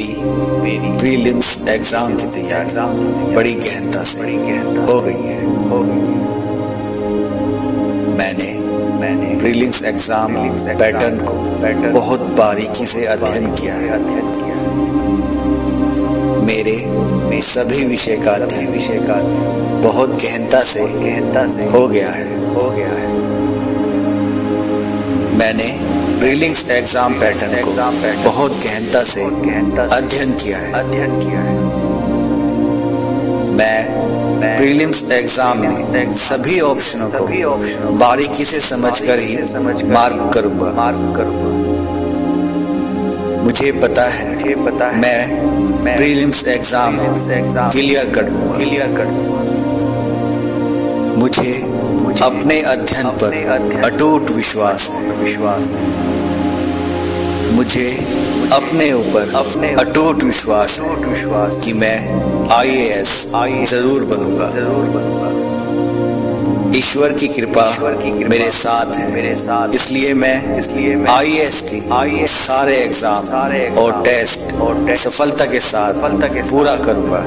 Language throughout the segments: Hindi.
मेरी प्रीलिम्स एग्जाम की तैयारी बड़ी गहनता से हो गई है। मैंने प्रीलिम्स एग्जाम पैटर्न को बहुत बारीकी से अध्ययन किया है। मेरे सभी विषय का अध्ययन बहुत गहनता से हो गया है। मैंने प्रीलिम्स एग्जाम पैटर्न को बहुत गहनता से अध्ययन किया है। मैं प्रीलिम्स एग्जाम में सभी ऑप्शनों को बारीकी से समझकर ही मार्क करूंगा। मुझे पता है मैं प्रीलिम्स एग्जाम क्लियर कर दूंगा। मुझे अपने अध्ययन पर अटूट विश्वास है। मुझे अपने ऊपर अटूट विश्वास कि मैं IAS जरूर बनूंगा। ईश्वर की कृपा मेरे साथ है, इसलिए मैं IAS के सारे एग्जाम और टेस्ट सफलता के साथ पूरा करूंगा।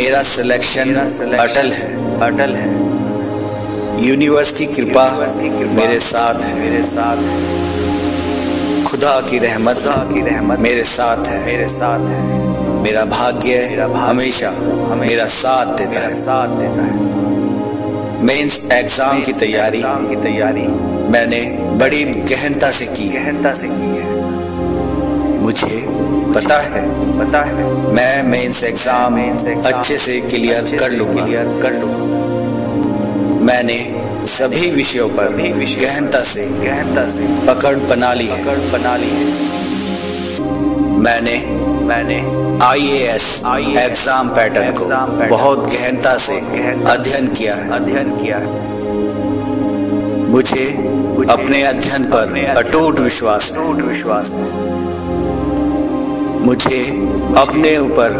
मेरा सिलेक्शन अटल है। यूनिवर्स की कृपा मेरे साथ है। खुदा की रहमत मेरे साथ है। मेरा भाग्य हमेशा मेरा साथ देता है। मेंस एग्जाम की तैयारी मैंने बड़ी गहनता से की है। मुझे पता है मैं मेंस एग्जाम अच्छे से क्लियर कर लूंगा। मैंने सभी विषयों पर गहनता से पकड़ बना ली है। मैंने IAS एग्जाम पैटर्न को बहुत गहनता से अध्ययन किया है। मुझे अपने अध्ययन पर अटूट विश्वास है। मुझे अपने ऊपर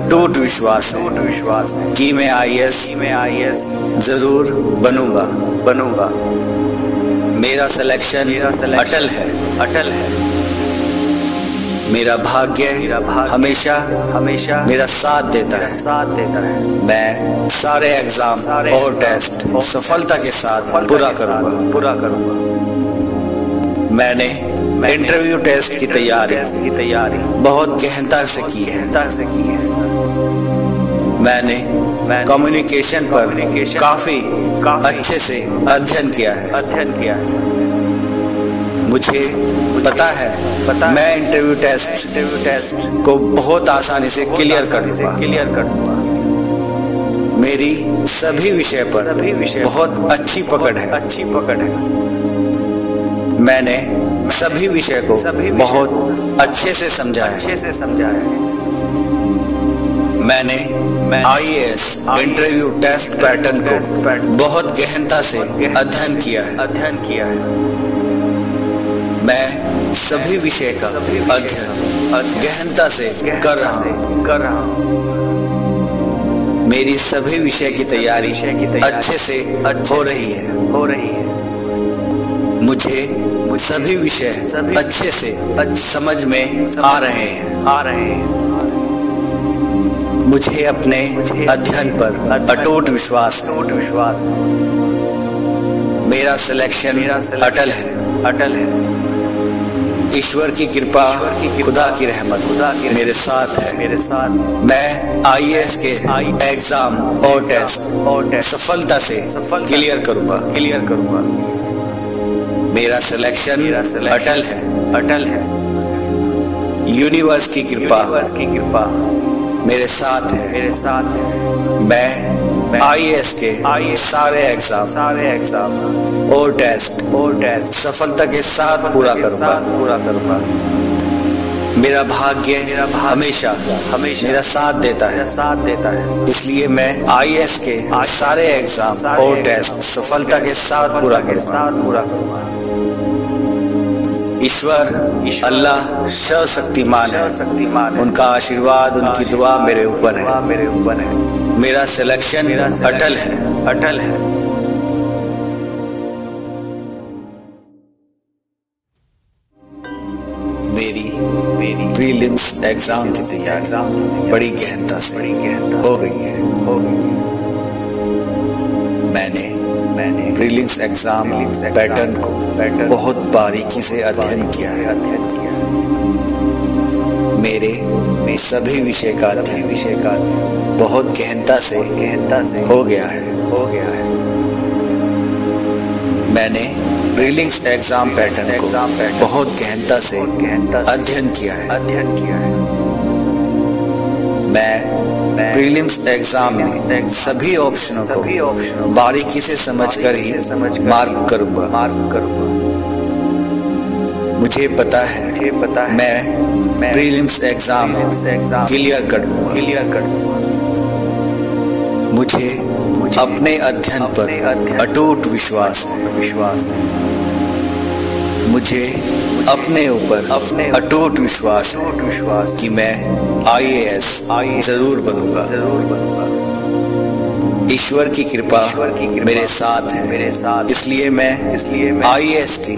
अटूट विश्वास है कि मैं IAS जरूर बनूंगा। मेरा सिलेक्शन अटल है। मेरा भाग्य हमेशा मेरा साथ देता है। मैं सारे एग्जाम और टेस्ट सफलता के साथ पूरा करूंगा। मैंने इंटरव्यू टेस्ट की तैयारी बहुत गहनता से की है। मैंने कम्युनिकेशन पर काफी अच्छे से अध्ययन किया है। मुझे पता है मैं इंटरव्यू टेस्ट को बहुत आसानी से क्लियर कर दूंगा। मेरी सभी विषय पर बहुत अच्छी पकड़ है। मैंने सभी विषय को बहुत अच्छे से समझा है। मैंने IAS इंटरव्यू टेस्ट पैटर्न को बहुत गहनता से अध्ययन किया है। मैं सभी विषय का अध्ययन गहनता से कर रहा हूँ। मेरी सभी विषय की तैयारी अच्छे से हो रही है। मुझे सभी विषय अच्छे से समझ में आ रहे हैं। मुझे अपने अध्ययन पर अटूट विश्वास। मेरा सिलेक्शन अटल है। ईश्वर की कृपा खुदा की रहमत मेरे साथ है। मैं IAS के एग्जाम और टेस्ट सफलता से क्लियर करूंगा। मेरा सिलेक्शन अटल है। यूनिवर्स की कृपा मेरे साथ है। मैं IAS के सारे एग्जाम और टेस्ट सफलता के साथ पूरा करूंगा। मेरा भाग्य हमेशा मेरा साथ देता है। इसलिए मैं IAS के सारे एग्जाम और टेस्ट सफलता के साथ पूरा करूंगा। ईश्वर अल्लाह सर्वशक्तिमान है। उनका आशीर्वाद उनकी दुआ मेरे ऊपर है। मेरा सिलेक्शन अटल है। मेरी प्रीलिम्स एग्जाम की तैयारी बड़ी गहनता से हो गई है। मैंने प्रीलिम्स एग्जाम पैटर्न को बहुत बारीकी से अध्ययन किया है। मेरे सभी विषय का अध्ययन बहुत गहनता से हो गया है। मैंने प्रीलिम्स एग्जाम पैटर्न को बहुत गहनता से अध्ययन किया है। मैं प्रीलिम्स एग्जाम में सभी ऑप्शनों को बारीकी से समझकर ही मार्क करूंगा। मुझे पता है मैं प्रीलिम्स एग्जाम क्लियर कर दूंगा। मुझे अपने अध्ययन पर अटूट विश्वास है। मुझे अपने ऊपर अटूट विश्वास कि मैं IAS जरूर बनूंगा। ईश्वर की कृपा मेरे साथ है, इसलिए मैं IAS के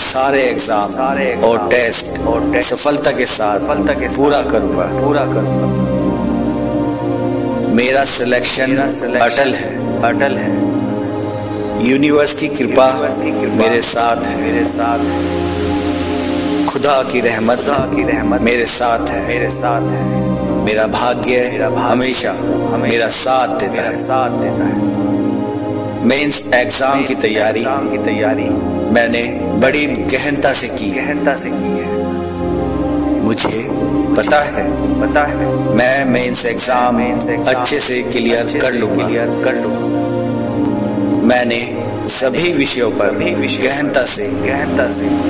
सारे एग्जाम और टेस्ट सफलता के साथ पूरा करूंगा। मेरा सिलेक्शन अटल है। यूनिवर्स की कृपा मेरे साथ है। खुदा की रहमत मेरे साथ है। मेरा भाग्य हमेशा मेरा साथ देता है। मेंस एग्जाम की तैयारी मैंने बड़ी गहनता से की है। मुझे पता है मैं मेंस एग्जाम अच्छे से क्लियर कर लूंगा। मैंने सभी विषयों पर गहनता से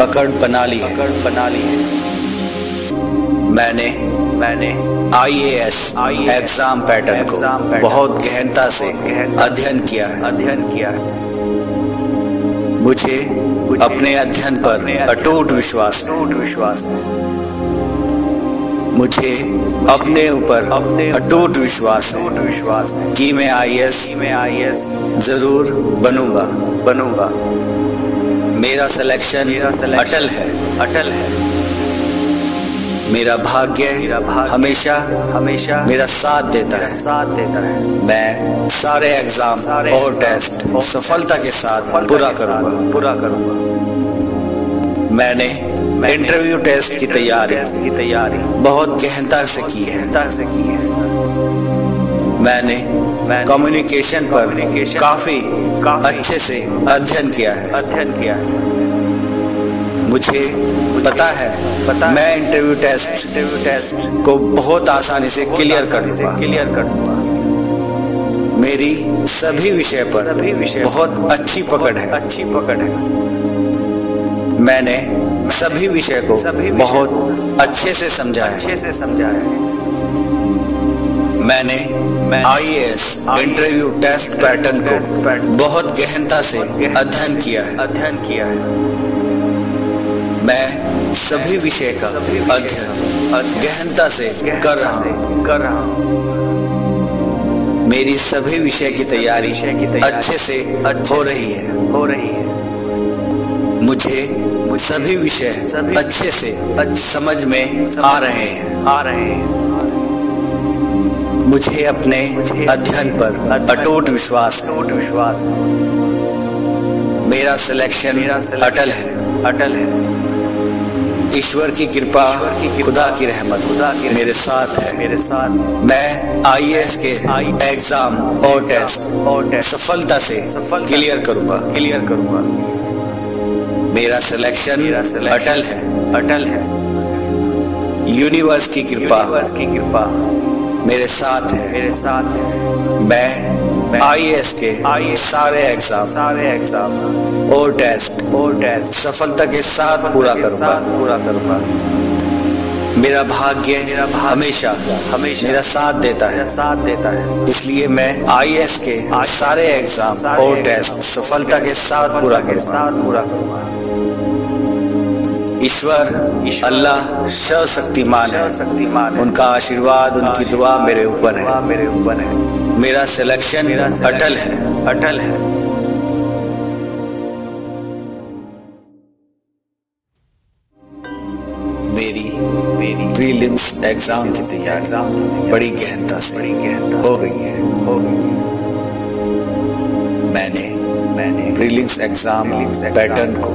पकड़ बना ली है। मैंने IAS एग्जाम पैटर्न को बहुत गहनता से अध्ययन किया है। मुझे अपने अध्ययन पर अटूट विश्वास है। मुझे अपने ऊपर अटूट विश्वास है कि मैं IAS जरूर बनूंगा। मेरा सिलेक्शन अटल है। मेरा भाग्य हमेशा मेरा साथ देता है। मैं सारे एग्जाम और टेस्ट सफलता के साथ पूरा करूंगा। मैंने इंटरव्यू टेस्ट की तैयारी बहुत गहनता से की है। मैंने कम्युनिकेशन पर काफी अच्छे से अध्ययन किया है। मुझे पता है मैं इंटरव्यू टेस्ट को बहुत आसानी से क्लियर कर दूंगा। मेरी सभी विषय पर बहुत अच्छी पकड़ है। मैंने सभी विषय को बहुत अच्छे से समझा है। मैंने IAS इंटरव्यू टेस्ट पैटर्न को बहुत गहनता से अध्ययन किया है। मैं सभी विषय का अध्ययन गहनता से कर रहा हूँ। मेरी सभी विषय की तैयारी अच्छे से हो रही है। मुझे सभी विषय अच्छे से समझ में आ रहे हैं। मुझे अपने अध्ययन पर अटूट विश्वास। मेरा सिलेक्शन अटल है। ईश्वर की कृपा खुदा की रहमत मेरे साथ है। मैं IAS के एग्जाम और टेस्ट सफलता से क्लियर करूंगा। मेरा सिलेक्शन अटल है। यूनिवर्स की कृपा मेरे साथ है। मैं IAS के सारे एग्जाम और टेस्ट सफलता के साथ पूरा करूंगा। मेरा भाग्य हमेशा मेरा साथ देता है। इसलिए मैं IAS के सारे एग्जाम और टेस्ट सफलता के साथ पूरा करूंगा। ईश्वर अल्लाह सर्वशक्तिमान है। उनका आशीर्वाद उनकी दुआ मेरे ऊपर है। मेरा सिलेक्शन अटल है। मेरी प्रीलिम्स एग्जाम की तैयारी बड़ी गहनता से हो गई है। मैंने प्रीलिम्स एग्जाम पैटर्न को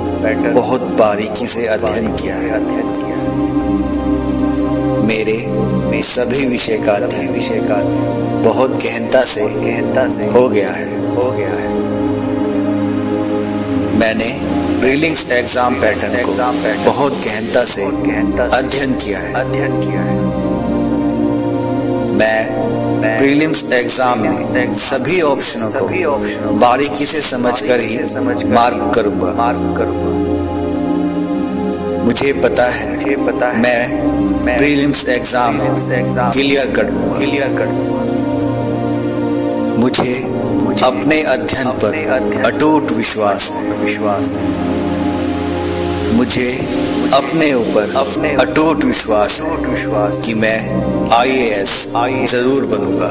बहुत बारीकी से अध्ययन किया है। मेरे सभी विषय का अध्ययन बहुत गहनता से हो गया है। मैंने प्रीलिम्स एग्जाम पैटर्न को बहुत गहनता से अध्ययन किया है। मैं प्रीलिम्स एग्जाम में सभी ऑप्शनों को बारीकी से समझकर ही मार्क करूंगा। मुझे पता है मैं प्रीलिम्स एग्जाम क्लियर कर दूंगा। मुझे अपने अध्ययन पर अटूट विश्वास है। मुझे अपने ऊपर अटूट विश्वास कि मैं IAS जरूर बनूंगा।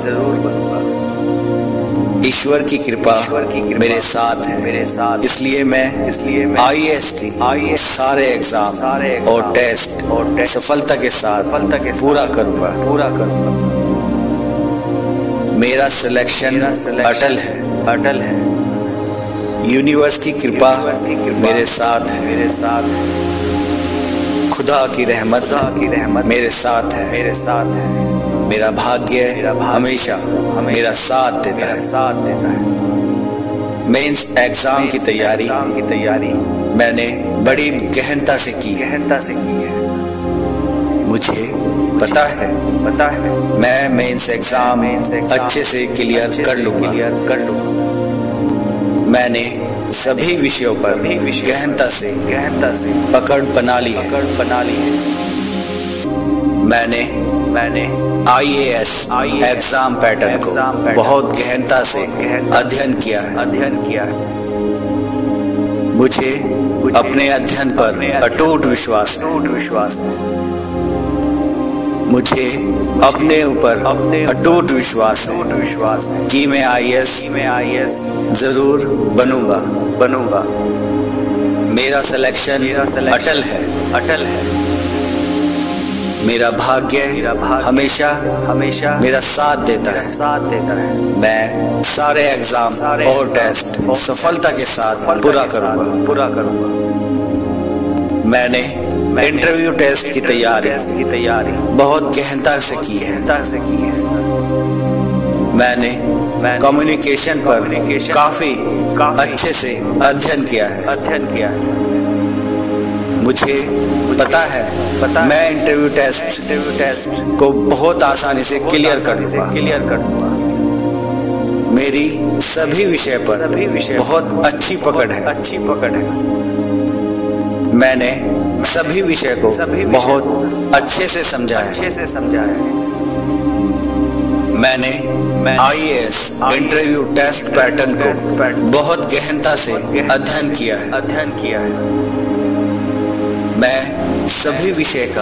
ईश्वर की कृपा मेरे साथ है, इसलिए मैं IAS के सारे एग्जाम और टेस्ट सफलता के साथ पूरा करूंगा। मेरा सिलेक्शन अटल है। यूनिवर्स की कृपा मेरे साथ है। खुदा की रहमत मेरे साथ है। मेरा भाग्य हमेशा मेरा साथ देता है। मेंस एग्जाम की तैयारी मैंने बड़ी गहनता से की है। मुझे पता है मैं मेंस एग्जाम अच्छे से क्लियर कर लूंगा। मैंने सभी विषयों पर गहनता से पकड़ बना ली है। मैंने IAS एग्जाम पैटर्न को बहुत गहनता से अध्ययन किया है। मुझे अपने अध्ययन पर अटूट विश्वास है। मुझे अपने ऊपर अटूट विश्वास है कि मैं IAS जरूर बनूंगा। मेरा सिलेक्शन अटल है। मेरा भाग्य हमेशा मेरा साथ देता है। मैं सारे एग्जाम और टेस्ट सफलता के साथ पूरा करूंगा। मैंने इंटरव्यू टेस्ट की तैयारी बहुत गहनता से की है। मैंने कम्युनिकेशन पर काफी अच्छे से अध्ययन किया है। मुझे पता है मैं इंटरव्यू टेस्ट को बहुत आसानी से क्लियर कर दूंगा। मेरी सभी विषय पर बहुत अच्छी पकड़ है। मैंने सभी विषय को बहुत अच्छे से समझा है। मैंने IAS इंटरव्यू टेस्ट पैटर्न को बहुत गहनता से अध्ययन किया है। मैं सभी विषय का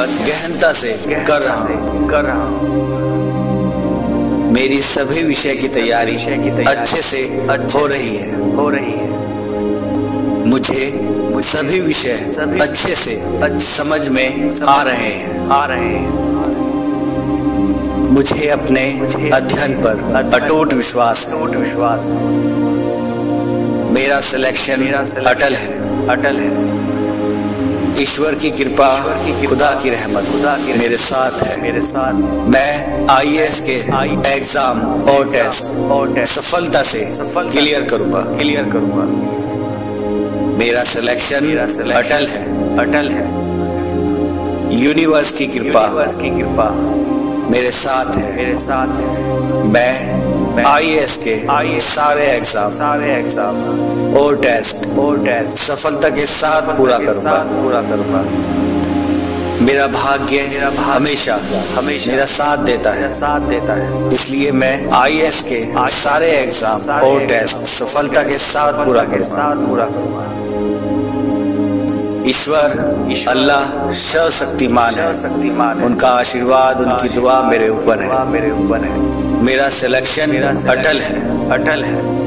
अध्ययन गहनता से कर रहा हूँ। मेरी सभी विषय की तैयारी अच्छे से हो रही है। मुझे सभी विषय अच्छे से समझ में आ रहे हैं। मुझे अपने अध्ययन पर अटूट विश्वास। मेरा सिलेक्शन अटल है। ईश्वर की कृपा खुदा की रहमत मेरे साथ है। मैं IAS के एग्जाम और टेस्ट सफलता से क्लियर करूंगा। मेरा सिलेक्शन अटल है। यूनिवर्स की कृपा मेरे साथ है। मैं IAS के सारे एग्जाम और टेस्ट सफलता के साथ पूरा करूंगा। मेरा भाग्य हमेशा मेरा साथ देता है। इसलिए मैं IAS के सारे एग्जाम और टेस्ट सफलता के साथ पूरा करूंगा। ईश्वर अल्लाह सर्वशक्तिमान है। उनका आशीर्वाद उनकी दुआ मेरे ऊपर है। मेरा सिलेक्शन अटल है।